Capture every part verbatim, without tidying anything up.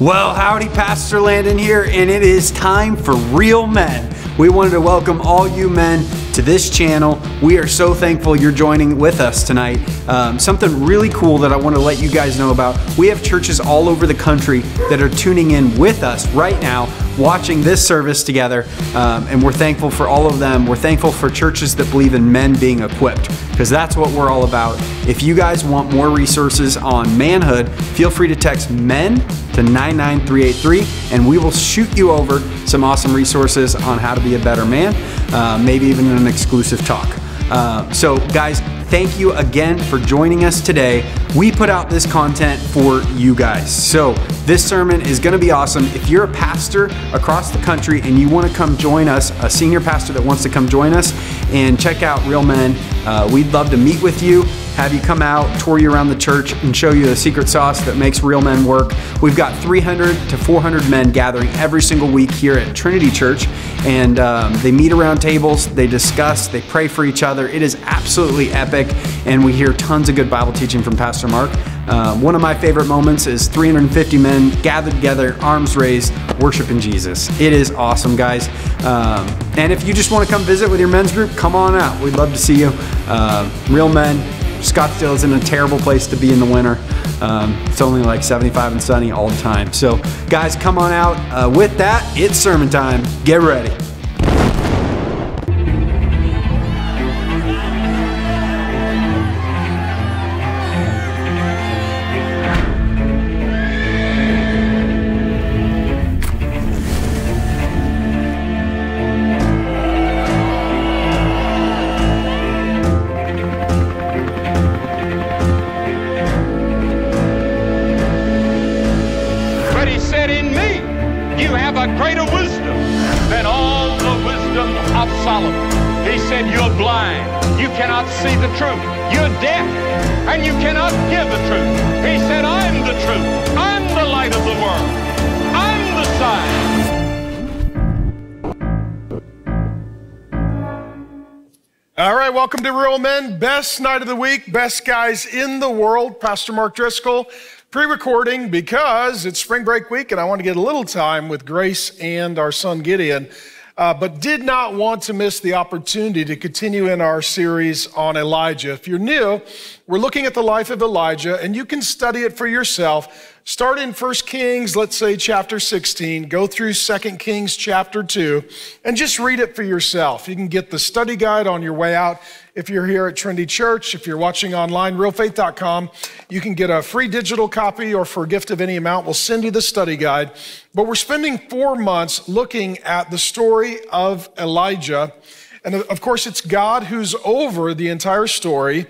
Well, howdy, Pastor Landon here, and it is time for Real Men. We wanted to welcome all you men to this channel. We are so thankful you're joining with us tonight. Um, something really cool that I want to let you guys know about. We have churches all over the country that are tuning in with us right now, watching this service together, um, and we're thankful for all of them. We're thankful for churches that believe in men being equipped, because that's what we're all about. If you guys want more resources on manhood, feel free to text MEN to nine nine three eight three, and we will shoot you over some awesome resources on how to be a better man, uh, maybe even an exclusive talk. Uh, so guys, thank you again for joining us today. We put out this content for you guys. So this sermon is gonna be awesome. If you're a pastor across the country and you wanna come join us, a senior pastor that wants to come join us and check out Real Men, uh, we'd love to meet with you, have you come out, tour you around the church, and show you the secret sauce that makes Real Men work. We've got three hundred to four hundred men gathering every single week here at Trinity Church, and um, they meet around tables, they discuss, they pray for each other. It is absolutely epic, and we hear tons of good Bible teaching from Pastor Mark. Uh, one of my favorite moments is three hundred fifty men gathered together, arms raised, worshiping Jesus. It is awesome, guys. Um, and if you just want to come visit with your men's group, come on out. We'd love to see you. Uh, Real Men. Scottsdale isn't a terrible place to be in the winter. Um, it's only like seventy-five and sunny all the time. So guys, come on out. Uh, with that, it's sermon time. Get ready. Welcome to Real Men, best night of the week, best guys in the world. Pastor Mark Driscoll, pre-recording because it's spring break week and I want to get a little time with Grace and our son Gideon, uh, but did not want to miss the opportunity to continue in our series on Elijah. If you're new, we're looking at the life of Elijah and you can study it for yourself. Start in First Kings, let's say chapter sixteen, go through Second Kings chapter two, and just read it for yourself. You can get the study guide on your way out. If you're here at Trinity Church, if you're watching online, real faith dot com, you can get a free digital copy, or for a gift of any amount, we'll send you the study guide. But we're spending four months looking at the story of Elijah. And of course, it's God who's over the entire story.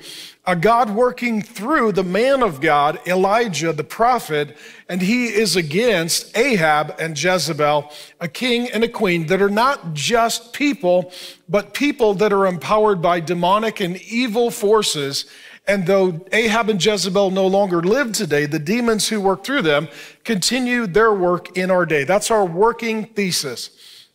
A God working through the man of God, Elijah, the prophet, and he is against Ahab and Jezebel, a king and a queen that are not just people, but people that are empowered by demonic and evil forces. And though Ahab and Jezebel no longer live today, the demons who work through them continue their work in our day. That's our working thesis.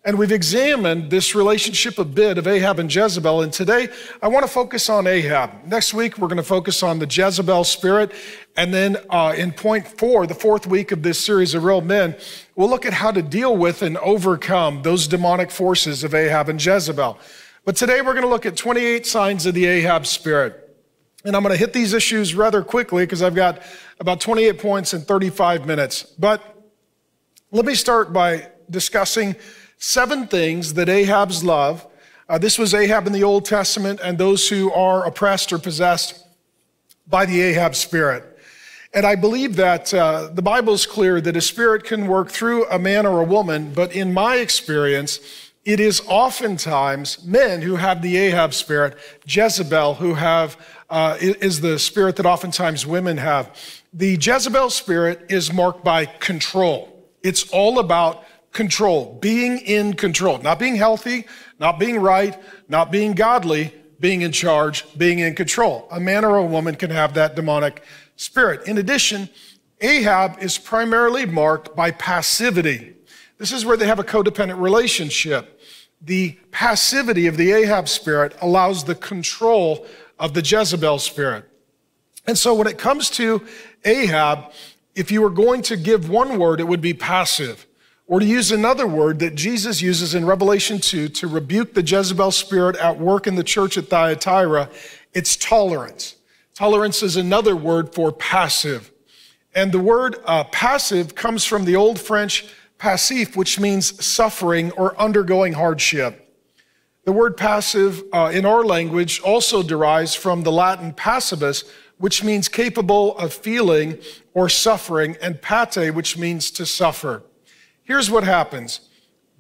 And we've examined this relationship a bit of Ahab and Jezebel. And today I want to focus on Ahab. Next week, we're going to focus on the Jezebel spirit. And then uh, in point four, the fourth week of this series of Real Men, we'll look at how to deal with and overcome those demonic forces of Ahab and Jezebel. But today we're going to look at twenty-eight signs of the Ahab spirit. And I'm going to hit these issues rather quickly because I've got about twenty-eight points in thirty-five minutes. But let me start by discussing seven things that Ahab's love. Uh, this was Ahab in the Old Testament and those who are oppressed or possessed by the Ahab spirit. And I believe that uh, the Bible's clear that a spirit can work through a man or a woman, but in my experience, it is oftentimes men who have the Ahab spirit, Jezebel who have, uh, is the spirit that oftentimes women have. The Jezebel spirit is marked by control. It's all about control, being in control, not being healthy, not being right, not being godly, being in charge, being in control. A man or a woman can have that demonic spirit. In addition, Ahab is primarily marked by passivity. This is where they have a codependent relationship. The passivity of the Ahab spirit allows the control of the Jezebel spirit. And so when it comes to Ahab, if you were going to give one word, it would be passive. Or to use another word that Jesus uses in Revelation two to rebuke the Jezebel spirit at work in the church at Thyatira, it's tolerance. Tolerance is another word for passive. And the word uh, passive comes from the old French passif, which means suffering or undergoing hardship. The word passive uh, in our language also derives from the Latin passivus, which means capable of feeling or suffering, and pate, which means to suffer. Here's what happens.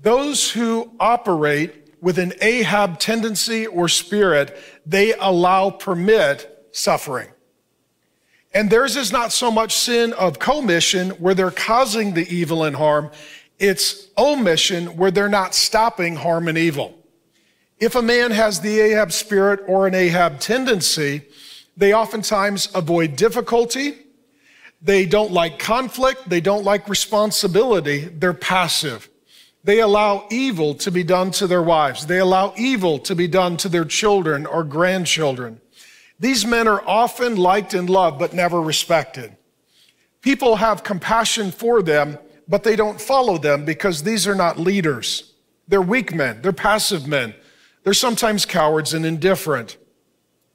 Those who operate with an Ahab tendency or spirit, they allow, permit suffering. And theirs is not so much sin of commission where they're causing the evil and harm, it's omission where they're not stopping harm and evil. If a man has the Ahab spirit or an Ahab tendency, they oftentimes avoid difficulty, they don't like conflict, they don't like responsibility, they're passive. They allow evil to be done to their wives, they allow evil to be done to their children or grandchildren. These men are often liked and loved, but never respected. People have compassion for them, but they don't follow them because these are not leaders. They're weak men, they're passive men. They're sometimes cowards and indifferent.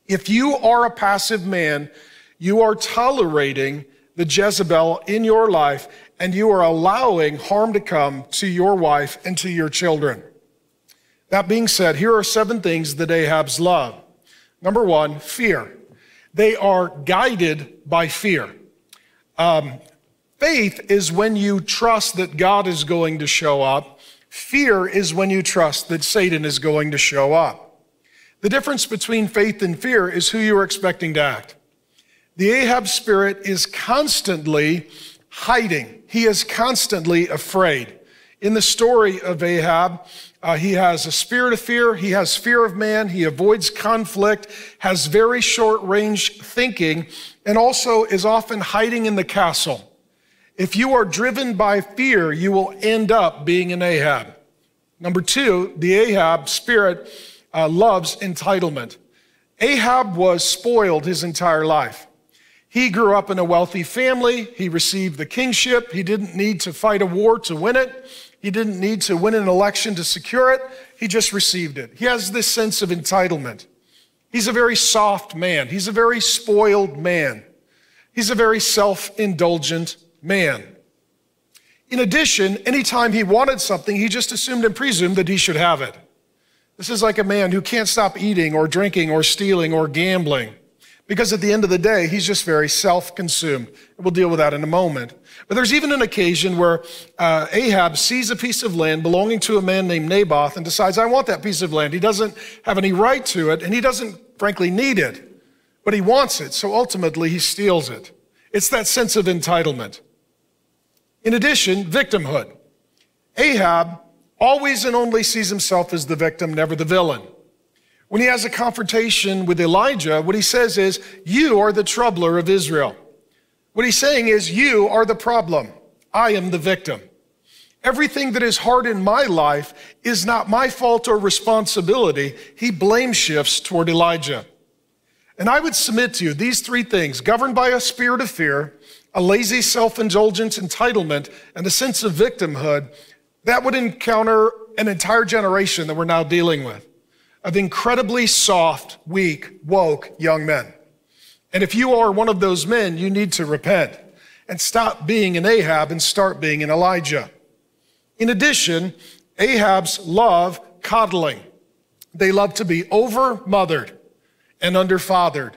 If you are a passive man, you are tolerating the Jezebel in your life, and you are allowing harm to come to your wife and to your children. That being said, here are seven things that Ahab's love. Number one, fear. They are guided by fear. Um, faith is when you trust that God is going to show up. Fear is when you trust that Satan is going to show up. The difference between faith and fear is who you're expecting to act. The Ahab spirit is constantly hiding. He is constantly afraid. In the story of Ahab, Uh, he has a spirit of fear, he has fear of man, he avoids conflict, has very short-range thinking, and also is often hiding in the castle. If you are driven by fear, you will end up being an Ahab. Number two, the Ahab spirit uh, loves entitlement. Ahab was spoiled his entire life. He grew up in a wealthy family, he received the kingship, he didn't need to fight a war to win it. He didn't need to win an election to secure it. He just received it. He has this sense of entitlement. He's a very soft man. He's a very spoiled man. He's a very self-indulgent man. In addition, anytime he wanted something, he just assumed and presumed that he should have it. This is like a man who can't stop eating or drinking or stealing or gambling, because at the end of the day, he's just very self-consumed. We'll deal with that in a moment. But there's even an occasion where uh, Ahab sees a piece of land belonging to a man named Naboth and decides, I want that piece of land. He doesn't have any right to it, and he doesn't, frankly, need it, but he wants it, so ultimately he steals it. It's that sense of entitlement. In addition, victimhood. Ahab always and only sees himself as the victim, never the villain. When he has a confrontation with Elijah, what he says is, you are the troubler of Israel. What he's saying is, you are the problem. I am the victim. Everything that is hard in my life is not my fault or responsibility. He blame shifts toward Elijah. And I would submit to you these three things, governed by a spirit of fear, a lazy self-indulgence entitlement, and a sense of victimhood, that would encounter an entire generation that we're now dealing with, of incredibly soft, weak, woke young men. And if you are one of those men, you need to repent and stop being an Ahab and start being an Elijah. In addition, Ahabs love coddling. They love to be over-mothered and under-fathered.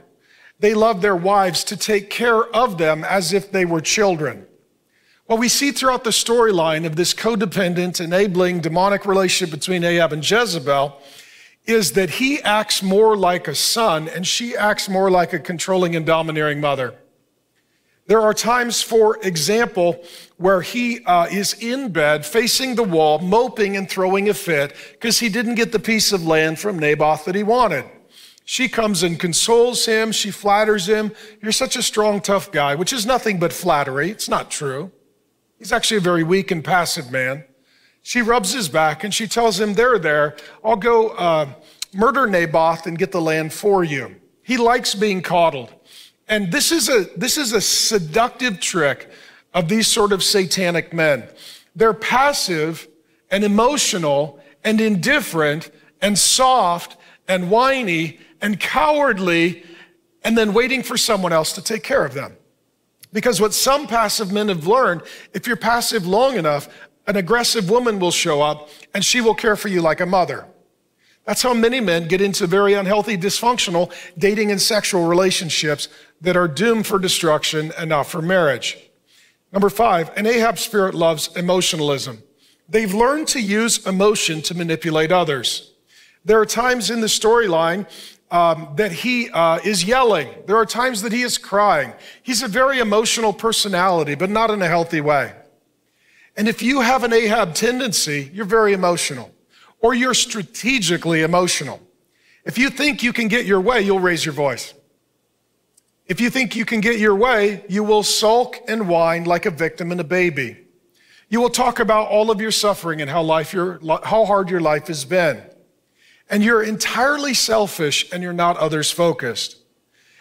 They love their wives to take care of them as if they were children. What we see throughout the storyline of this codependent, enabling, demonic relationship between Ahab and Jezebel is that he acts more like a son and she acts more like a controlling and domineering mother. There are times, for example, where he uh, is in bed, facing the wall, moping and throwing a fit because he didn't get the piece of land from Naboth that he wanted. She comes and consoles him, she flatters him. You're such a strong, tough guy, which is nothing but flattery. It's not true. He's actually a very weak and passive man. She rubs his back and she tells him, there, there, I'll go uh, murder Naboth and get the land for you. He likes being coddled. And this is a, this is a seductive trick of these sort of satanic men. They're passive and emotional and indifferent and soft and whiny and cowardly, and then waiting for someone else to take care of them. Because what some passive men have learned, if you're passive long enough, an aggressive woman will show up and she will care for you like a mother. That's how many men get into very unhealthy, dysfunctional dating and sexual relationships that are doomed for destruction and not for marriage. Number five, an Ahab spirit loves emotionalism. They've learned to use emotion to manipulate others. There are times in the storyline um, that he uh, is yelling. There are times that he is crying. He's a very emotional personality, but not in a healthy way. And if you have an Ahab tendency, you're very emotional, or you're strategically emotional. If you think you can get your way, you'll raise your voice. If you think you can get your way, you will sulk and whine like a victim and a baby. You will talk about all of your suffering and how, life your, how hard your life has been. And you're entirely selfish and you're not others focused.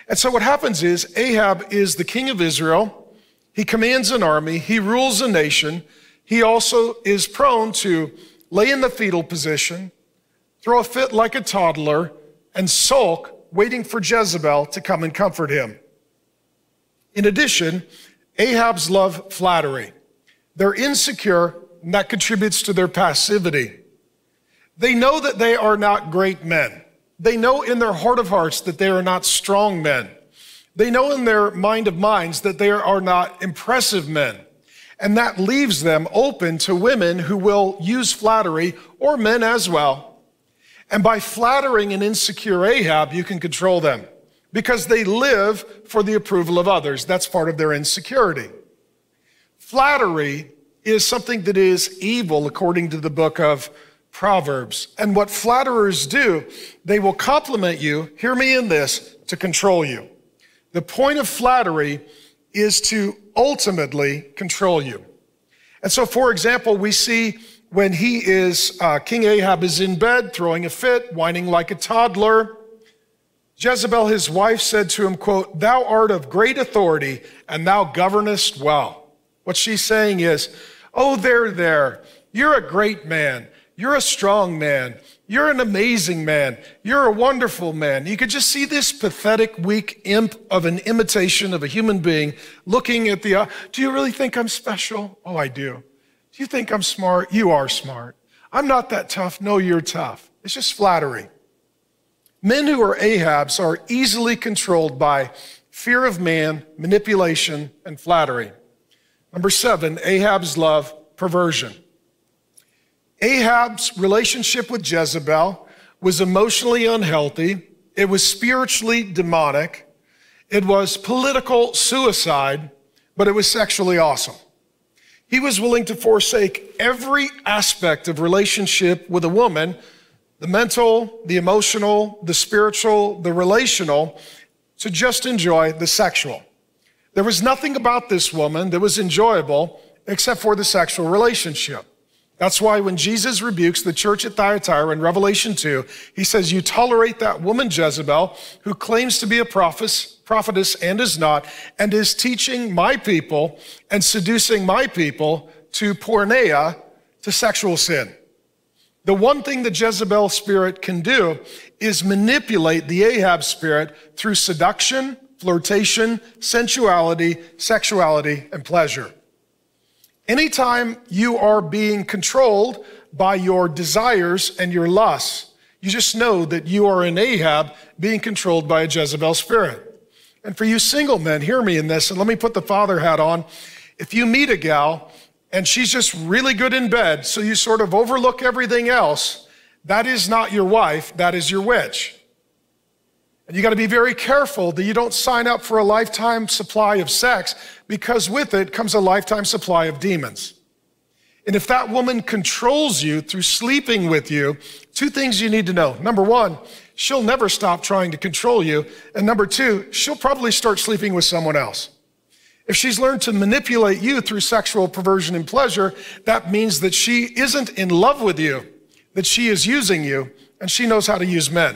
And so what happens is Ahab is the king of Israel. He commands an army. He rules a nation. He also is prone to lay in the fetal position, throw a fit like a toddler, and sulk, waiting for Jezebel to come and comfort him. In addition, Ahab's love flattery. They're insecure, and that contributes to their passivity. They know that they are not great men. They know in their heart of hearts that they are not strong men. They know in their mind of minds that they are not impressive men. And that leaves them open to women who will use flattery, or men as well. And by flattering an insecure Ahab, you can control them because they live for the approval of others. That's part of their insecurity. Flattery is something that is evil according to the book of Proverbs. And what flatterers do, they will compliment you, hear me in this, to control you. The point of flattery is to ultimately control you. And so, for example, we see when he is, uh, King Ahab is in bed, throwing a fit, whining like a toddler. Jezebel, his wife, said to him, quote, "Thou art of great authority, and thou governest well." What she's saying is, oh, there, there, you're a great man. You're a strong man. You're an amazing man. You're a wonderful man. You could just see this pathetic, weak imp of an imitation of a human being looking at the, uh, do you really think I'm special? Oh, I do. Do you think I'm smart? You are smart. I'm not that tough. No, you're tough. It's just flattery. Men who are Ahabs are easily controlled by fear of man, manipulation, and flattery. Number seven, Ahab's love perversion. Ahab's relationship with Jezebel was emotionally unhealthy. It was spiritually demonic. It was political suicide, but it was sexually awesome. He was willing to forsake every aspect of relationship with a woman, the mental, the emotional, the spiritual, the relational, to just enjoy the sexual. There was nothing about this woman that was enjoyable except for the sexual relationship. That's why when Jesus rebukes the church at Thyatira in Revelation two, he says, you tolerate that woman Jezebel, who claims to be a prophetess and is not, and is teaching my people and seducing my people to porneia, to sexual sin. The one thing the Jezebel spirit can do is manipulate the Ahab spirit through seduction, flirtation, sensuality, sexuality, and pleasure. Anytime you are being controlled by your desires and your lusts, you just know that you are an Ahab being controlled by a Jezebel spirit. And for you single men, hear me in this, and let me put the father hat on. If you meet a gal and she's just really good in bed, so you sort of overlook everything else, that is not your wife, that is your witch. And you got to be very careful that you don't sign up for a lifetime supply of sex, because with it comes a lifetime supply of demons. And if that woman controls you through sleeping with you, two things you need to know. Number one, she'll never stop trying to control you. And number two, she'll probably start sleeping with someone else. If she's learned to manipulate you through sexual perversion and pleasure, that means that she isn't in love with you, that she is using you, and she knows how to use men.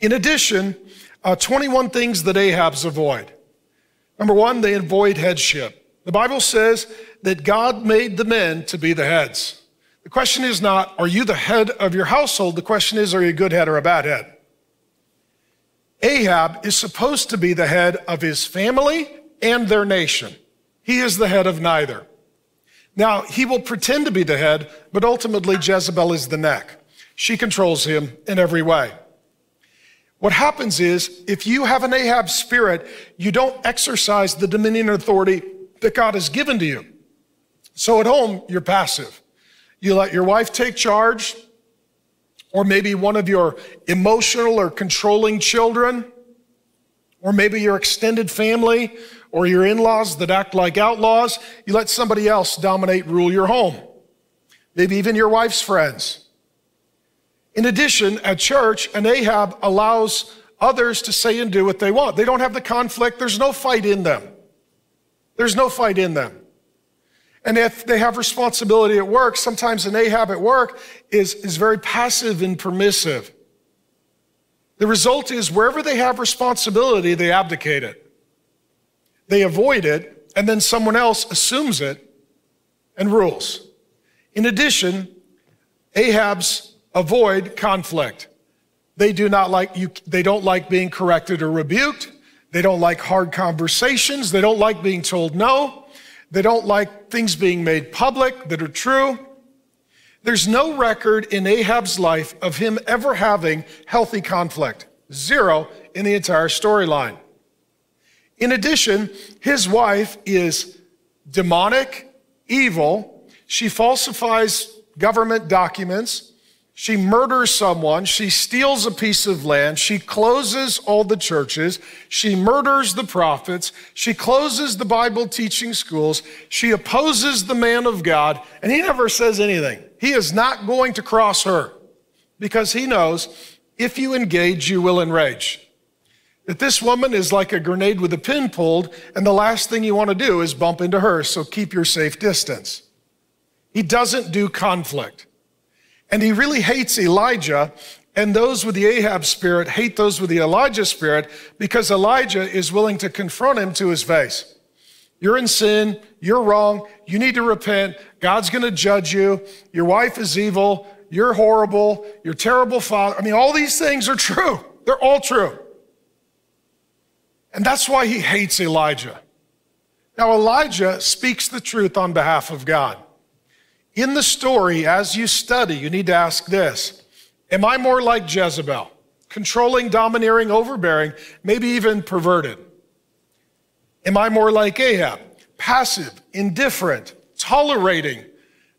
In addition, uh, twenty-one things that Ahabs avoid. Number one, they avoid headship. The Bible says that God made the men to be the heads. The question is not, are you the head of your household? The question is, are you a good head or a bad head? Ahab is supposed to be the head of his family and their nation. He is the head of neither. Now, he will pretend to be the head, but ultimately Jezebel is the neck. She controls him in every way. What happens is, if you have an Ahab spirit, you don't exercise the dominion and authority that God has given to you. So at home, you're passive. You let your wife take charge, or maybe one of your emotional or controlling children, or maybe your extended family, or your in-laws that act like outlaws. You let somebody else dominate, rule your home. Maybe even your wife's friends. In addition, at church, an Ahab allows others to say and do what they want. They don't have the conflict. There's no fight in them. There's no fight in them. And if they have responsibility at work, sometimes an Ahab at work is, is very passive and permissive. The result is wherever they have responsibility, they abdicate it. They avoid it, and then someone else assumes it and rules. In addition, Ahabs avoid conflict. They do not like you, they don't like being corrected or rebuked. They don't like hard conversations. They don't like being told no. They don't like things being made public that are true. There's no record in Ahab's life of him ever having healthy conflict. Zero in the entire storyline. In addition, his wife is demonic, evil. She falsifies government documents. She murders someone. She steals a piece of land. She closes all the churches. She murders the prophets. She closes the Bible teaching schools. She opposes the man of God, and he never says anything. He is not going to cross her because he knows if you engage, you will enrage. That this woman is like a grenade with a pin pulled, and the last thing you want to do is bump into her, so keep your safe distance. He doesn't do conflict. And he really hates Elijah, and those with the Ahab spirit hate those with the Elijah spirit because Elijah is willing to confront him to his face. You're in sin, you're wrong, you need to repent, God's gonna judge you, your wife is evil, you're horrible, you're terrible father. I mean, all these things are true. They're all true. And that's why he hates Elijah. Now, Elijah speaks the truth on behalf of God. In the story, as you study, you need to ask this: am I more like Jezebel? Controlling, domineering, overbearing, maybe even perverted. Am I more like Ahab? Passive, indifferent, tolerating,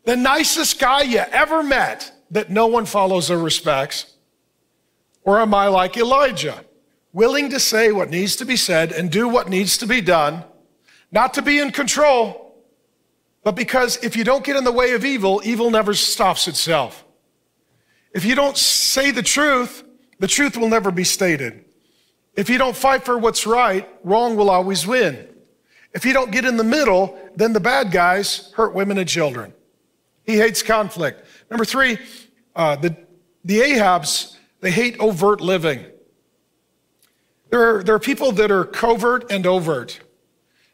the nicest guy you ever met that no one follows or respects? Or am I like Elijah? Willing to say what needs to be said and do what needs to be done, not to be in control, but because if you don't get in the way of evil, evil never stops itself. If you don't say the truth, the truth will never be stated. If you don't fight for what's right, wrong will always win. If you don't get in the middle, then the bad guys hurt women and children. He hates conflict. Number three, uh, the, the Ahabs, they hate overt living. There are, there are people that are covert and overt.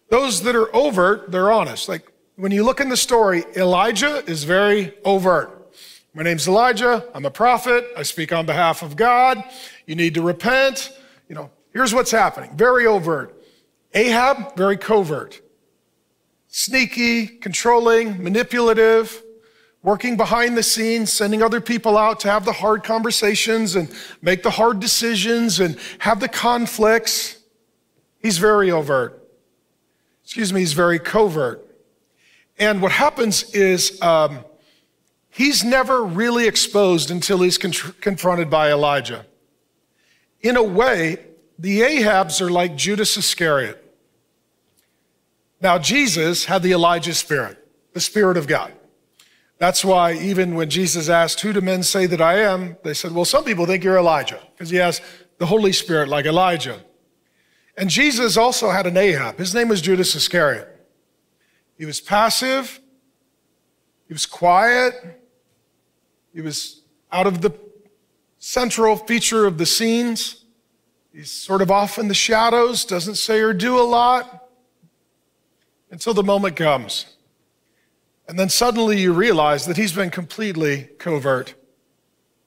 Those that are overt, they're honest. Like when you look in the story, Elijah is very overt. My name's Elijah, I'm a prophet, I speak on behalf of God, you need to repent. You know, here's what's happening, very overt. Ahab, very covert. Sneaky, controlling, manipulative, working behind the scenes, sending other people out to have the hard conversations and make the hard decisions and have the conflicts. He's very overt. Excuse me, he's very covert. And what happens is um, he's never really exposed until he's con confronted by Elijah. In a way, the Ahabs are like Judas Iscariot. Now, Jesus had the Elijah spirit, the spirit of God. That's why even when Jesus asked, who do men say that I am? They said, well, some people think you're Elijah, because he has the Holy Spirit like Elijah. And Jesus also had an Ahab. His name was Judas Iscariot. He was passive. He was quiet. He was out of the central feature of the scenes. He's sort of off in the shadows, doesn't say or do a lot. until the moment comes. And then suddenly you realize that he's been completely covert.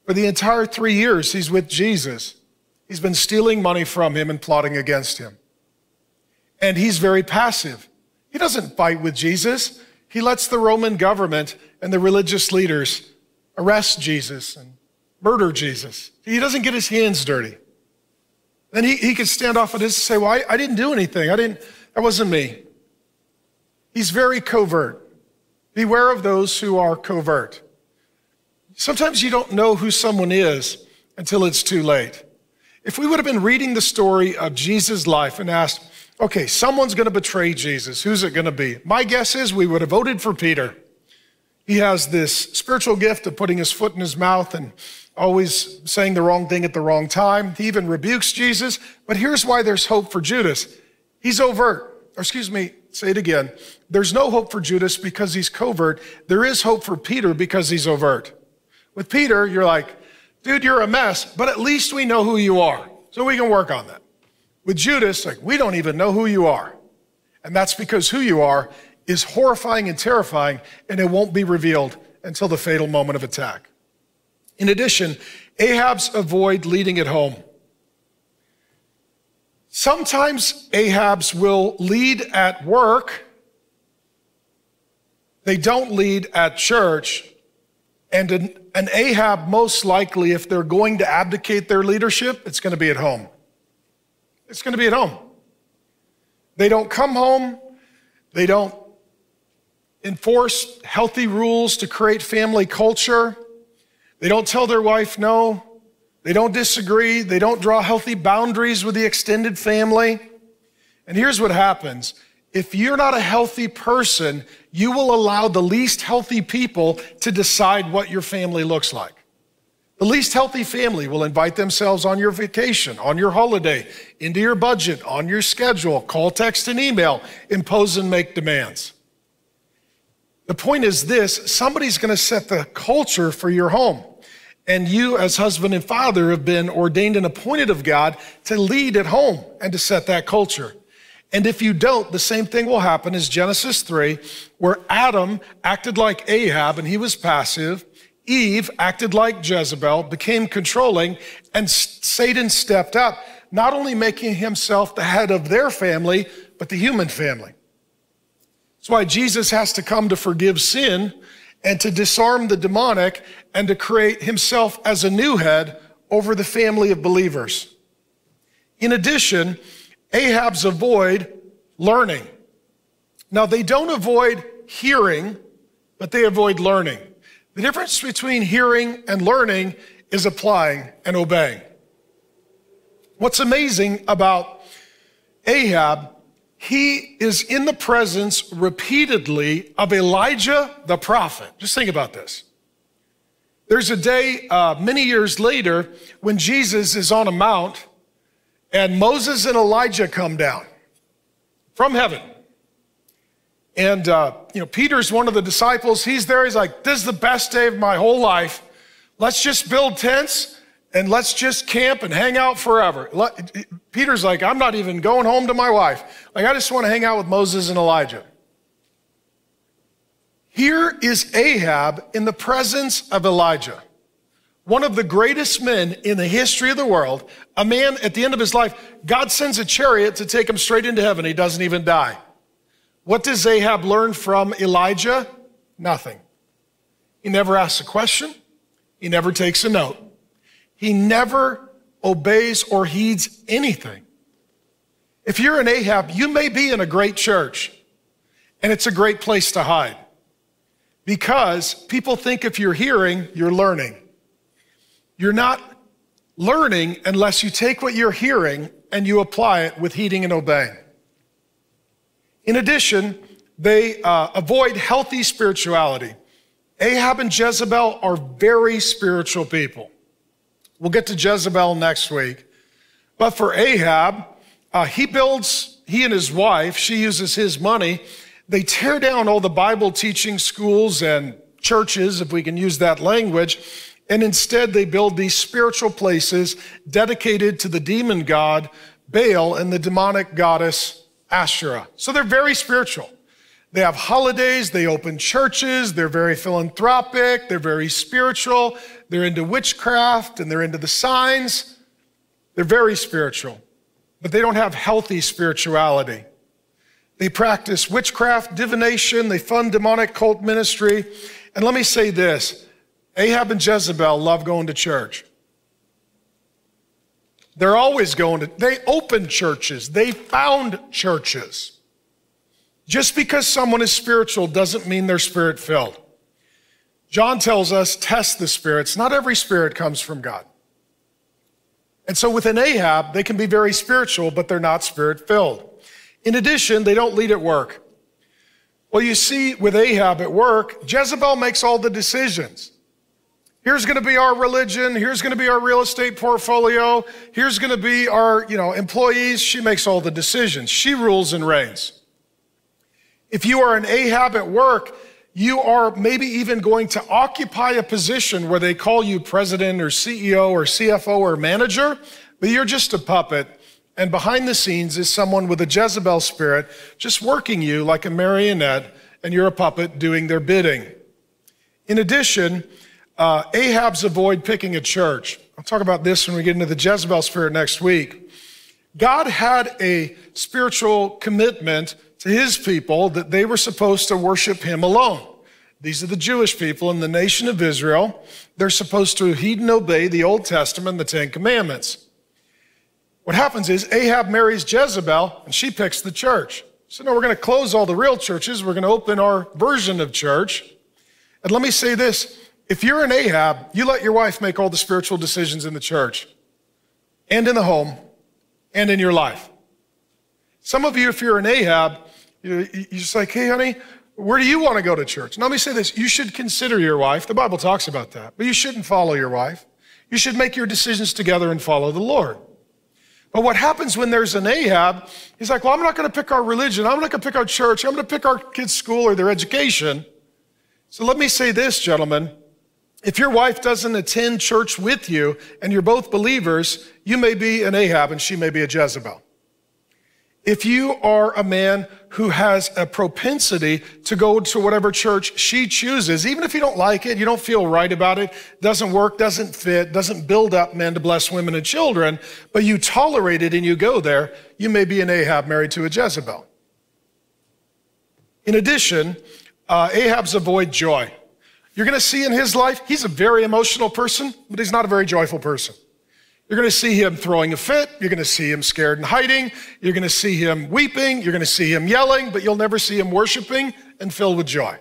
For the entire three years he's with Jesus, he's been stealing money from him and plotting against him. And he's very passive. He doesn't fight with Jesus. He lets the Roman government and the religious leaders arrest Jesus and murder Jesus. He doesn't get his hands dirty. Then he, he could stand off at this and say, well, I, I didn't do anything. I didn't, that wasn't me. He's very covert. Beware of those who are covert. Sometimes you don't know who someone is until it's too late. If we would have been reading the story of Jesus' life and asked, okay, someone's gonna betray Jesus, who's it gonna be? My guess is we would have voted for Peter. He has this spiritual gift of putting his foot in his mouth and always saying the wrong thing at the wrong time. He even rebukes Jesus, but here's why there's hope for Judas. He's overt, or excuse me, say it again. There's no hope for Judas because he's covert. There is hope for Peter because he's overt. With Peter, you're like, dude, you're a mess, but at least we know who you are, so we can work on that. With Judas, like, we don't even know who you are. And that's because who you are is horrifying and terrifying, and it won't be revealed until the fatal moment of attack. In addition, Ahab's avoid leading it home. Sometimes Ahab's will lead at work. They don't lead at church. And an, an Ahab, most likely, if they're going to abdicate their leadership, it's gonna be at home. It's gonna be at home. They don't come home. They don't enforce healthy rules to create family culture. They don't tell their wife no. They don't disagree. They don't draw healthy boundaries with the extended family. And here's what happens. If you're not a healthy person, you will allow the least healthy people to decide what your family looks like. The least healthy family will invite themselves on your vacation, on your holiday, into your budget, on your schedule, call, text, and email, impose and make demands. The point is this, somebody's gonna set the culture for your home. And you as husband and father have been ordained and appointed of God to lead at home and to set that culture. And if you don't, the same thing will happen as Genesis three, where Adam acted like Ahab and he was passive. Eve acted like Jezebel, became controlling, and Satan stepped up, not only making himself the head of their family, but the human family. That's why Jesus has to come to forgive sin and to disarm the demonic and to create himself as a new head over the family of believers. In addition, Ahab's avoid learning. Now, they don't avoid hearing, but they avoid learning. The difference between hearing and learning is applying and obeying. What's amazing about Ahab, he is in the presence repeatedly of Elijah the prophet. Just think about this. There's a day uh, many years later when Jesus is on a mount and Moses and Elijah come down from heaven. And, uh, you know, Peter's one of the disciples. He's there. He's like, this is the best day of my whole life. Let's just build tents and let's just camp and hang out forever. Peter's like, I'm not even going home to my wife. Like, I just want to hang out with Moses and Elijah. Here is Ahab in the presence of Elijah, one of the greatest men in the history of the world, a man at the end of his life, God sends a chariot to take him straight into heaven. He doesn't even die. What does Ahab learn from Elijah? Nothing. He never asks a question. He never takes a note. He never obeys or heeds anything. If you're an Ahab, you may be in a great church, and it's a great place to hide because people think if you're hearing, you're learning. You're not learning unless you take what you're hearing and you apply it with heeding and obeying. In addition, they uh, avoid healthy spirituality. Ahab and Jezebel are very spiritual people. We'll get to Jezebel next week. But for Ahab, uh, he builds, he and his wife, she uses his money. They tear down all the Bible teaching schools and churches, if we can use that language. And instead they build these spiritual places dedicated to the demon god, Baal, and the demonic goddess, Asherah. So they're very spiritual. They have holidays, they open churches, they're very philanthropic, they're very spiritual, they're into witchcraft, and they're into the signs. They're very spiritual, but they don't have healthy spirituality. They practice witchcraft, divination, they fund demonic cult ministry. And let me say this, Ahab and Jezebel love going to church. They're always going to, they opened churches, they found churches. Just because someone is spiritual doesn't mean they're spirit-filled. John tells us, test the spirits. Not every spirit comes from God. And so within Ahab, they can be very spiritual, but they're not spirit-filled. In addition, they don't lead at work. Well, you see, with Ahab at work, Jezebel makes all the decisions. Here's going to be our religion. Here's going to be our real estate portfolio. Here's going to be our, you know, employees. She makes all the decisions. She rules and reigns. If you are an Ahab at work, you are maybe even going to occupy a position where they call you president or C E O or C F O or manager, but you're just a puppet. And behind the scenes is someone with a Jezebel spirit just working you like a marionette, and you're a puppet doing their bidding. In addition, uh, Ahab's avoid picking a church. I'll talk about this when we get into the Jezebel spirit next week. God had a spiritual commitment to his people that they were supposed to worship him alone. These are the Jewish people in the nation of Israel. They're supposed to heed and obey the Old Testament, the Ten Commandments. What happens is Ahab marries Jezebel and she picks the church. So no, we're going to close all the real churches. We're going to open our version of church. And let me say this. If you're an Ahab, you let your wife make all the spiritual decisions in the church and in the home and in your life. Some of you, if you're an Ahab, you're just like, hey, honey, where do you want to go to church? Now, let me say this. You should consider your wife. The Bible talks about that. But you shouldn't follow your wife. You should make your decisions together and follow the Lord. But what happens when there's an Ahab, he's like, well, I'm not going to pick our religion. I'm not going to pick our church. I'm going to pick our kids' school or their education. So let me say this, gentlemen. If your wife doesn't attend church with you and you're both believers, you may be an Ahab and she may be a Jezebel. If you are a man who has a propensity to go to whatever church she chooses, even if you don't like it, you don't feel right about it, doesn't work, doesn't fit, doesn't build up men to bless women and children, but you tolerate it and you go there, you may be an Ahab married to a Jezebel. In addition, uh, Ahab's avoid joy. You're going to see in his life, he's a very emotional person, but he's not a very joyful person. You're going to see him throwing a fit. You're going to see him scared and hiding. You're going to see him weeping. You're going to see him yelling, but you'll never see him worshiping and filled with joy.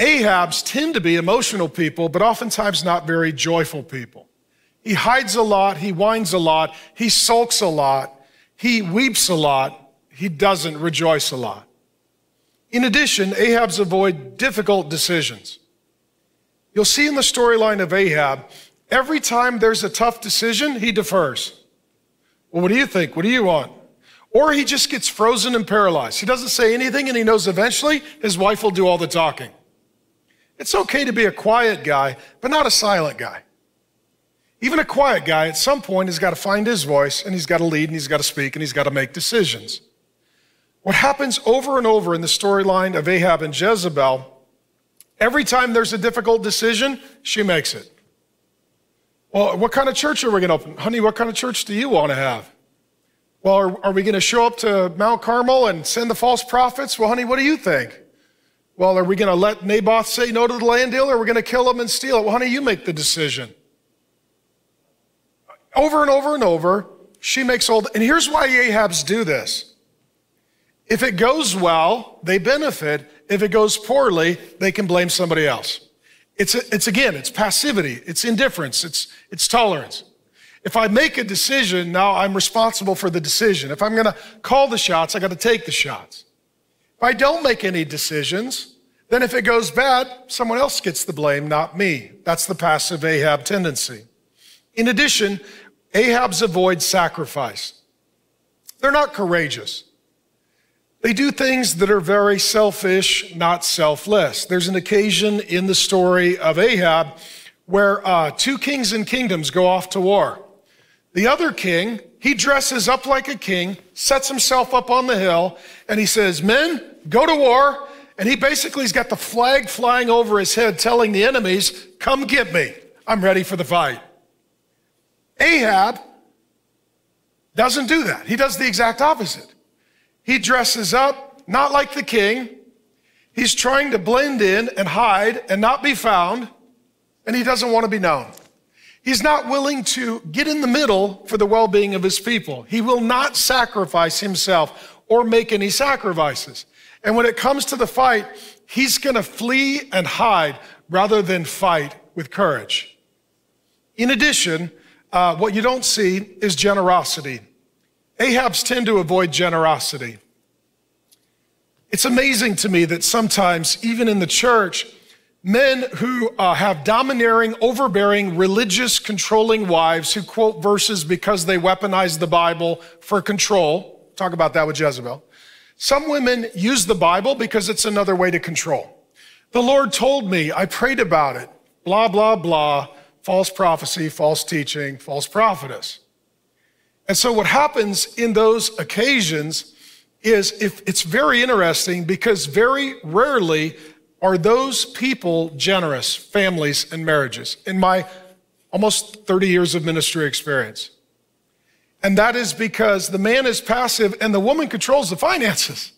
Ahabs tend to be emotional people, but oftentimes not very joyful people. He hides a lot. He whines a lot. He sulks a lot. He weeps a lot. He doesn't rejoice a lot. In addition, Ahabs avoid difficult decisions. You'll see in the storyline of Ahab, every time there's a tough decision, he defers. Well, what do you think? What do you want? Or he just gets frozen and paralyzed. He doesn't say anything, and he knows eventually his wife will do all the talking. It's okay to be a quiet guy, but not a silent guy. Even a quiet guy, at some point, has got to find his voice, and he's got to lead, and he's got to speak, and he's got to make decisions. What happens over and over in the storyline of Ahab and Jezebel, every time there's a difficult decision, she makes it. Well, what kind of church are we going to open? Honey, what kind of church do you want to have? Well, are, are we going to show up to Mount Carmel and send the false prophets? Well, honey, what do you think? Well, are we going to let Naboth say no to the land deal, or are we going to kill him and steal it? Well, honey, you make the decision. Over and over and over, she makes all the, and here's why Ahabs do this. If it goes well, they benefit. If it goes poorly, they can blame somebody else. It's, it's again, it's passivity, it's indifference, it's, it's tolerance. If I make a decision, now I'm responsible for the decision. If I'm gonna call the shots, I gotta take the shots. If I don't make any decisions, then if it goes bad, someone else gets the blame, not me. That's the passive Ahab tendency. In addition, Ahabs avoid sacrifice. They're not courageous. They do things that are very selfish, not selfless. There's an occasion in the story of Ahab where uh, two kings and kingdoms go off to war. The other king he dresses up like a king, sets himself up on the hill, and he says, men, go to war. And he basically has got the flag flying over his head telling the enemies, come get me. I'm ready for the fight. Ahab doesn't do that. He does the exact opposite. He dresses up, not like the king. He's trying to blend in and hide and not be found, and he doesn't want to be known. He's not willing to get in the middle for the well-being of his people. He will not sacrifice himself or make any sacrifices. And when it comes to the fight, he's going to flee and hide rather than fight with courage. In addition, uh, what you don't see is generosity. Ahabs tend to avoid generosity. It's amazing to me that sometimes, even in the church, men who uh, have domineering, overbearing, religious, controlling wives who quote verses because they weaponize the Bible for control. Talk about that with Jezebel. Some women use the Bible because it's another way to control. The Lord told me, I prayed about it, blah, blah, blah, false prophecy, false teaching, false prophetess. And so what happens in those occasions is if it's very interesting because very rarely are those people generous, families and marriages, in my almost thirty years of ministry experience. And that is because the man is passive and the woman controls the finances.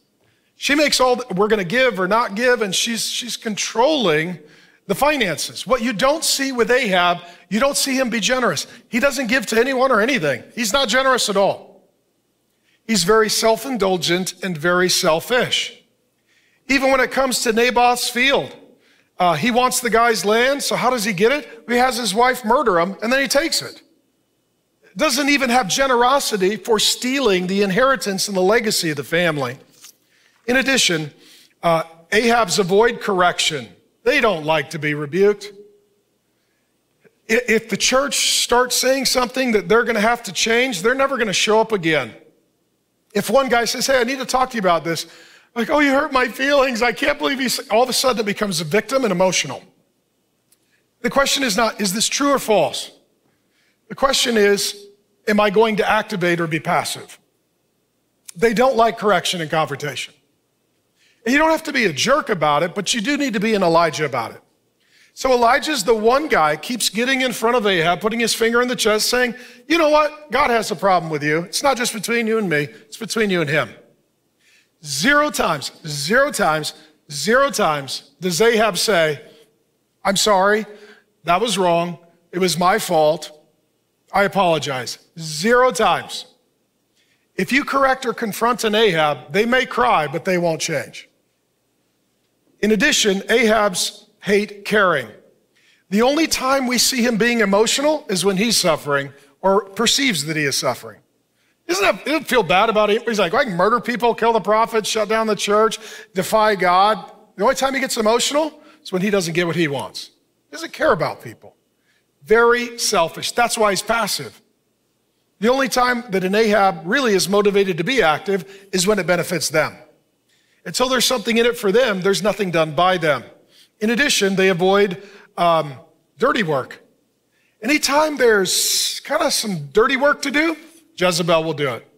She makes all, the, we're gonna give or not give, and she's, she's controlling the finances. What you don't see with Ahab, you don't see him be generous. He doesn't give to anyone or anything. He's not generous at all. He's very self-indulgent and very selfish. Even when it comes to Naboth's field, uh, he wants the guy's land, so how does he get it? He has his wife murder him, and then he takes it. Doesn't even have generosity for stealing the inheritance and the legacy of the family. In addition, uh, Ahab's avoid correction. They don't like to be rebuked. If the church starts saying something that they're gonna have to change, they're never gonna show up again. If one guy says, hey, I need to talk to you about this, like, oh, you hurt my feelings, I can't believe you, all of a sudden it becomes a victim and emotional. The question is not, is this true or false? The question is, am I going to activate or be passive? They don't like correction and confrontation. And you don't have to be a jerk about it, but you do need to be an Elijah about it. So Elijah's the one guy keeps getting in front of Ahab, putting his finger in the chest saying, you know what? God has a problem with you. It's not just between you and me. It's between you and him. Zero times, zero times, zero times does Ahab say, I'm sorry. That was wrong. It was my fault. I apologize. Zero times. If you correct or confront an Ahab, they may cry, but they won't change. In addition, Ahab's hate caring. The only time we see him being emotional is when he's suffering or perceives that he is suffering. Doesn't that, it feel bad about it? He's like, well, I can murder people, kill the prophets, shut down the church, defy God. The only time he gets emotional is when he doesn't get what he wants. He doesn't care about people. Very selfish. That's why he's passive. The only time that an Ahab really is motivated to be active is when it benefits them. Until there's something in it for them, there's nothing done by them. In addition, they avoid um, dirty work. Anytime there's kind of some dirty work to do, Jezebel will do it.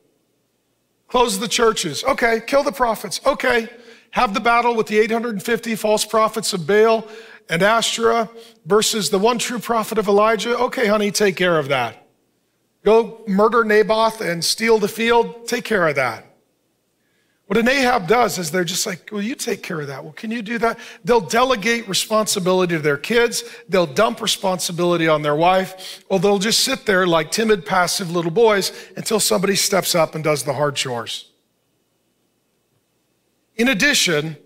Close the churches, okay, kill the prophets, okay. Have the battle with the eight hundred fifty false prophets of Baal and Asherah versus the one true prophet of Elijah, okay, honey, take care of that. Go murder Naboth and steal the field, take care of that. What an Ahab does is they're just like, will you take care of that? Well, can you do that? They'll delegate responsibility to their kids. They'll dump responsibility on their wife, or they'll just sit there like timid, passive little boys until somebody steps up and does the hard chores. In addition,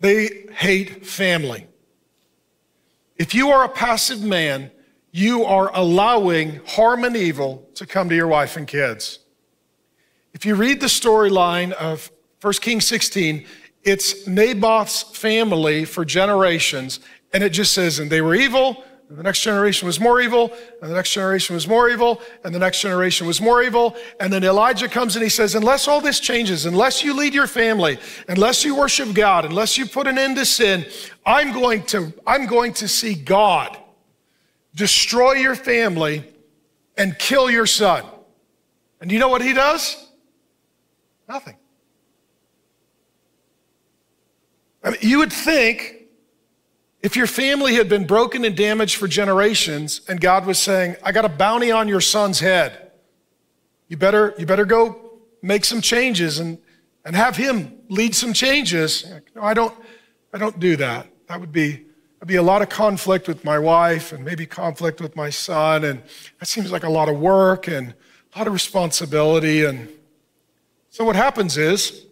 they hate family. If you are a passive man, you are allowing harm and evil to come to your wife and kids. If you read the storyline of First Kings sixteen, it's Naboth's family for generations, and it just says, and they were evil, and the next generation was more evil, and the next generation was more evil, and the next generation was more evil, and then Elijah comes and he says, unless all this changes, unless you lead your family, unless you worship God, unless you put an end to sin, I'm going to, I'm going to see God destroy your family and kill your son. And you know what he does? Nothing. I mean, you would think if your family had been broken and damaged for generations and God was saying, I got a bounty on your son's head, you better, you better go make some changes and, and have him lead some changes. Like, no, I don't, I don't do that. That would be, that'd be a lot of conflict with my wife and maybe conflict with my son. And that seems like a lot of work and a lot of responsibility. And so what happens is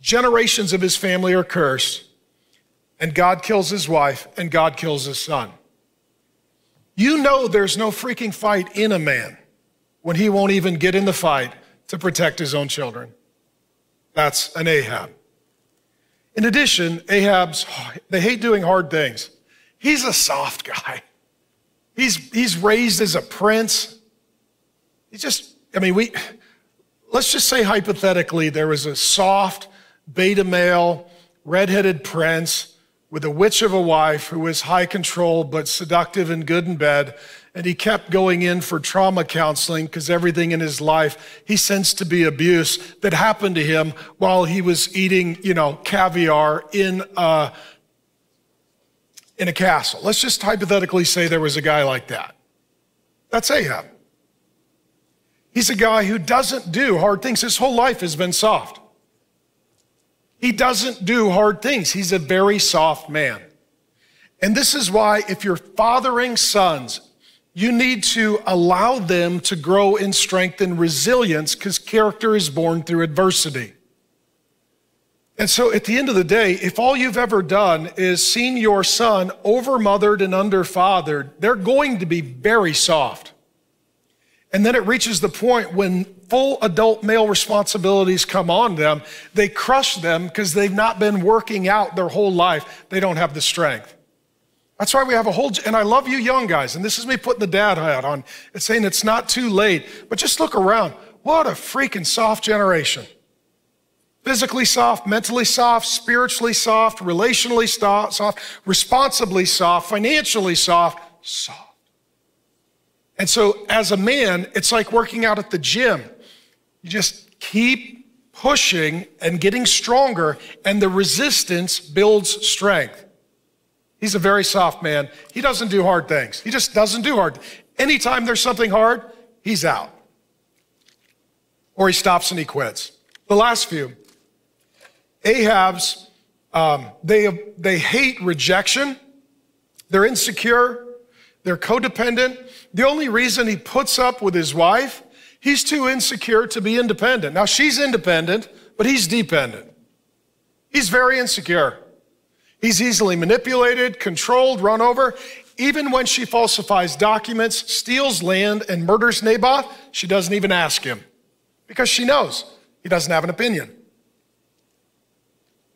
generations of his family are cursed. And God kills his wife, and God kills his son. You know there's no freaking fight in a man when he won't even get in the fight to protect his own children. That's an Ahab. In addition, Ahab's, they hate doing hard things. He's a soft guy. He's, he's raised as a prince. He just, I mean, we, let's just say hypothetically, there was a soft, beta male, redheaded prince with a witch of a wife who was high control, but seductive and good in bed. And he kept going in for trauma counseling because everything in his life, he sensed to be abuse that happened to him while he was eating, you know, caviar in a, in a castle. Let's just hypothetically say there was a guy like that. That's Ahab. He's a guy who doesn't do hard things. His whole life has been soft. He doesn't do hard things. He's a very soft man. And this is why if you're fathering sons, you need to allow them to grow in strength and resilience because character is born through adversity. And so at the end of the day, if all you've ever done is seen your son over-mothered and under-fathered, they're going to be very soft. And then it reaches the point when full adult male responsibilities come on them, they crush them because they've not been working out their whole life. They don't have the strength. That's why we have a whole, and I love you young guys, and this is me putting the dad hat on and saying it's not too late, but just look around. What a freaking soft generation. Physically soft, mentally soft, spiritually soft, relationally soft, responsibly soft, financially soft, soft. And so as a man, it's like working out at the gym. You just keep pushing and getting stronger, and the resistance builds strength. He's a very soft man. He doesn't do hard things. He just doesn't do hard. Anytime there's something hard, he's out. Or he stops and he quits. The last few. Ahab's, um, they, they hate rejection. They're insecure. They're codependent. The only reason he puts up with his wife, he's too insecure to be independent. Now, she's independent, but he's dependent. He's very insecure. He's easily manipulated, controlled, run over. Even when she falsifies documents, steals land, and murders Naboth, she doesn't even ask him because she knows he doesn't have an opinion.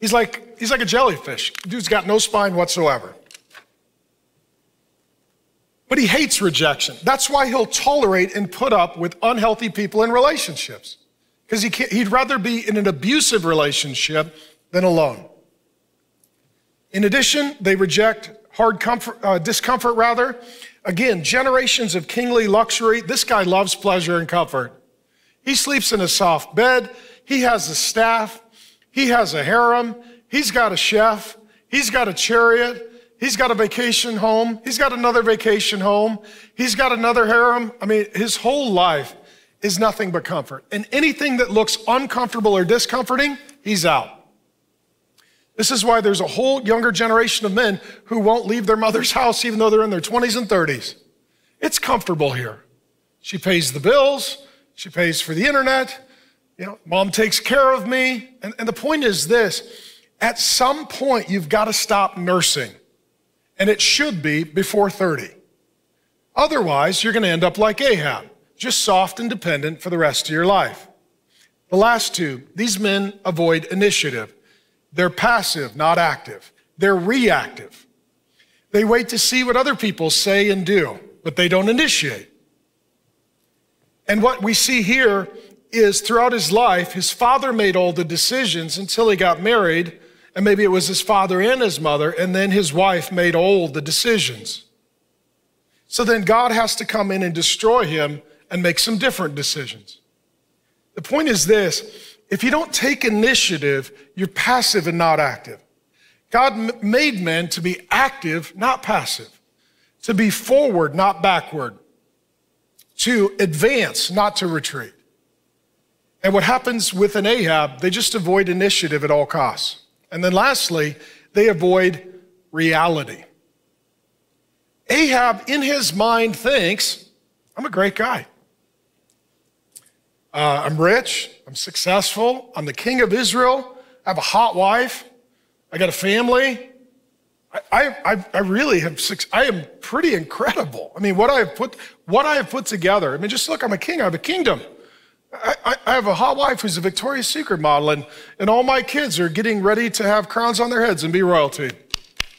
He's like, he's like a jellyfish. Dude's got no spine whatsoever. But he hates rejection. That's why he'll tolerate and put up with unhealthy people in relationships, because he can't, he'd rather be in an abusive relationship than alone. In addition, they reject hard comfort, uh, discomfort rather. Again, generations of kingly luxury. This guy loves pleasure and comfort. He sleeps in a soft bed. He has a staff. He has a harem. He's got a chef. He's got a chariot. He's got a vacation home. He's got another vacation home. He's got another harem. I mean, his whole life is nothing but comfort. And anything that looks uncomfortable or discomforting, he's out. This is why there's a whole younger generation of men who won't leave their mother's house even though they're in their twenties and thirties. It's comfortable here. She pays the bills. She pays for the internet. You know, mom takes care of me. And, and the point is this, at some point you've got to stop nursing. And it should be before thirty. Otherwise, you're gonna end up like Ahab, just soft and dependent for the rest of your life. The last two, these men avoid initiative. They're passive, not active. They're reactive. They wait to see what other people say and do, but they don't initiate. And what we see here is throughout his life, his father made all the decisions until he got married. And maybe it was his father and his mother, and then his wife made all the decisions. So then God has to come in and destroy him and make some different decisions. The point is this: if you don't take initiative, you're passive and not active. God made men to be active, not passive, to be forward, not backward, to advance, not to retreat. And what happens with an Ahab, they just avoid initiative at all costs. And then lastly, they avoid reality. Ahab, in his mind, thinks, I'm a great guy. Uh, I'm rich, I'm successful, I'm the king of Israel, I have a hot wife, I got a family. I, I, I really have, I am pretty incredible. I mean, what I have put, what I have put together, I mean, just look, I'm a king, I have a kingdom. I, I, I have a hot wife who's a Victoria's Secret model, and, and all my kids are getting ready to have crowns on their heads and be royalty.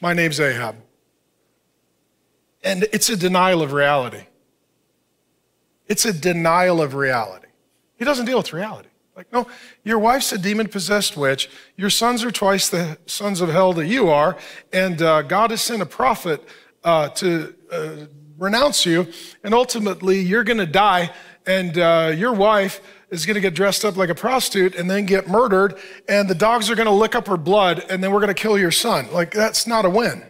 My name's Ahab. And it's a denial of reality. It's a denial of reality. He doesn't deal with reality. Like, no, your wife's a demon-possessed witch. Your sons are twice the sons of hell that you are. And uh, God has sent a prophet uh, to uh, renounce you. And ultimately, you're going to die. And uh, your wife is going to get dressed up like a prostitute and then get murdered. And the dogs are going to lick up her blood. And then we're going to kill your son. Like, that's not a win.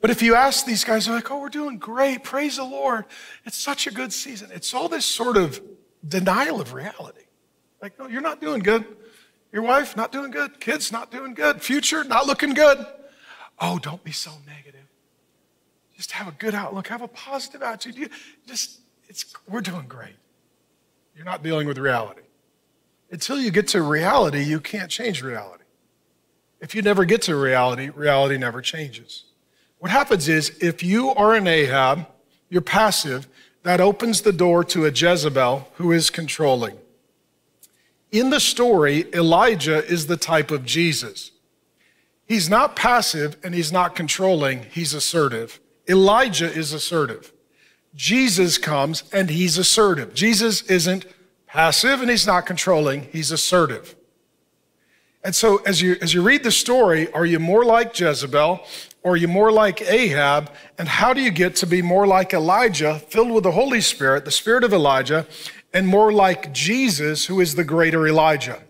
But if you ask these guys, they're like, oh, we're doing great. Praise the Lord. It's such a good season. It's all this sort of denial of reality. Like, no, you're not doing good. Your wife, not doing good. Kids, not doing good. Future, not looking good. Oh, don't be so negative. Just have a good outlook. Have a positive attitude. You just, it's, we're doing great. You're not dealing with reality. Until you get to reality, you can't change reality. If you never get to reality, reality never changes. What happens is, if you are an Ahab, you're passive, that opens the door to a Jezebel who is controlling. In the story, Elijah is the type of Jesus. He's not passive and he's not controlling, he's assertive. Elijah is assertive. Jesus comes and he's assertive. Jesus isn't passive and he's not controlling, he's assertive. And so as you, as you read the story, are you more like Jezebel? Or are you more like Ahab? And how do you get to be more like Elijah, filled with the Holy Spirit, the spirit of Elijah, and more like Jesus, who is the greater Elijah?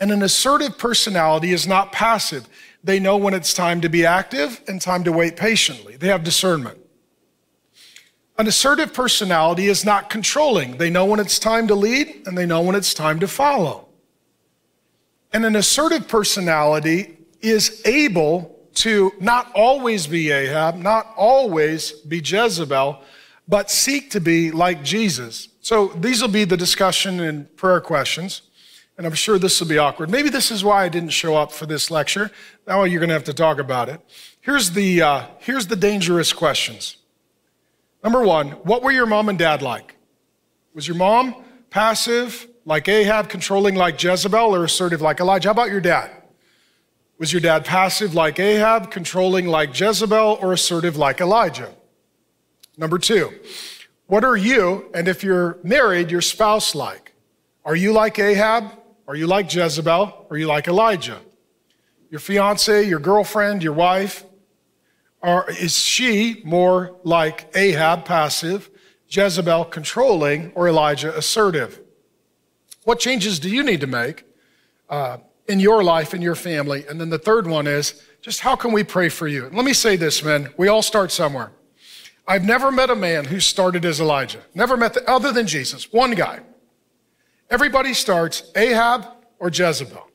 And an assertive personality is not passive. They know when it's time to be active and time to wait patiently. They have discernment. An assertive personality is not controlling. They know when it's time to lead and they know when it's time to follow. And an assertive personality is able to not always be Ahab, not always be Jezebel, but seek to be like Jesus. So these will be the discussion and prayer questions, and I'm sure this will be awkward. Maybe this is why I didn't show up for this lecture. Now you're going to have to talk about it. Here's the, uh, here's the dangerous questions. Number one, what were your mom and dad like? Was your mom passive, like Ahab, controlling like Jezebel, or assertive like Elijah? How about your dad? Was your dad passive like Ahab, controlling like Jezebel, or assertive like Elijah? Number two, what are you, and if you're married, your spouse like? Are you like Ahab? Are you like Jezebel? Are you like Elijah? Your fiance, your girlfriend, your wife, or is she more like Ahab, passive, Jezebel, controlling, or Elijah, assertive? What changes do you need to make? Uh, in your life, in your family? And then the third one is, just how can we pray for you? And let me say this, men, we all start somewhere. I've never met a man who started as Elijah. Never met, the, other than Jesus, one guy. Everybody starts Ahab or Jezebel.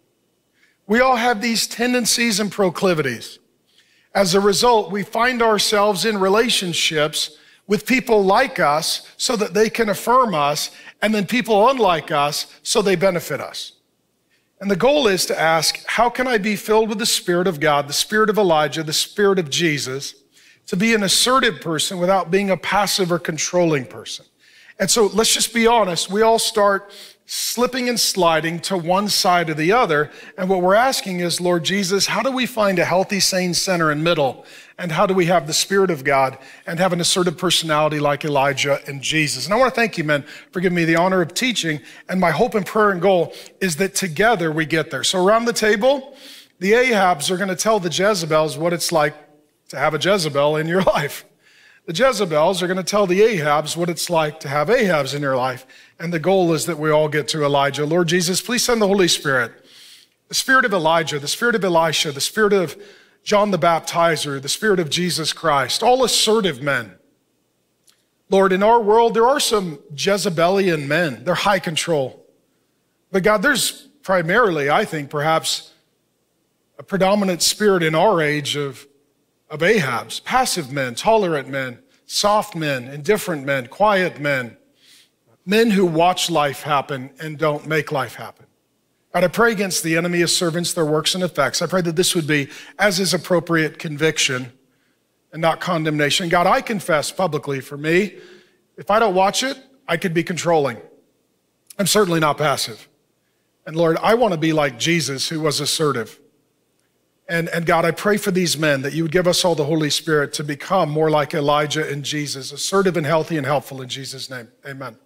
We all have these tendencies and proclivities. As a result, we find ourselves in relationships with people like us so that they can affirm us, and then people unlike us so they benefit us. And the goal is to ask, how can I be filled with the Spirit of God, the Spirit of Elijah, the Spirit of Jesus, to be an assertive person without being a passive or controlling person? And so let's just be honest, we all start slipping and sliding to one side or the other. And what we're asking is, Lord Jesus, how do we find a healthy, sane center and middle? And how do we have the Spirit of God and have an assertive personality like Elijah and Jesus? And I want to thank you, men, for giving me the honor of teaching. And my hope and prayer and goal is that together we get there. So around the table, the Ahabs are going to tell the Jezebels what it's like to have a Jezebel in your life. The Jezebels are going to tell the Ahabs what it's like to have Ahabs in your life. And the goal is that we all get to Elijah. Lord Jesus, please send the Holy Spirit, the spirit of Elijah, the spirit of Elisha, the spirit of John the Baptizer, the spirit of Jesus Christ, all assertive men. Lord, in our world, there are some Jezebelian men. They're high control. But God, there's primarily, I think, perhaps a predominant spirit in our age of of Ahab's, passive men, tolerant men, soft men, indifferent men, quiet men, men who watch life happen and don't make life happen. God, I pray against the enemy, his servants, their works and effects. I pray that this would be, as is appropriate, conviction and not condemnation. God, I confess publicly for me, if I don't watch it, I could be controlling. I'm certainly not passive. And Lord, I want to be like Jesus, who was assertive. And, and God, I pray for these men that you would give us all the Holy Spirit to become more like Elijah and Jesus, assertive and healthy and helpful in Jesus' name. Amen.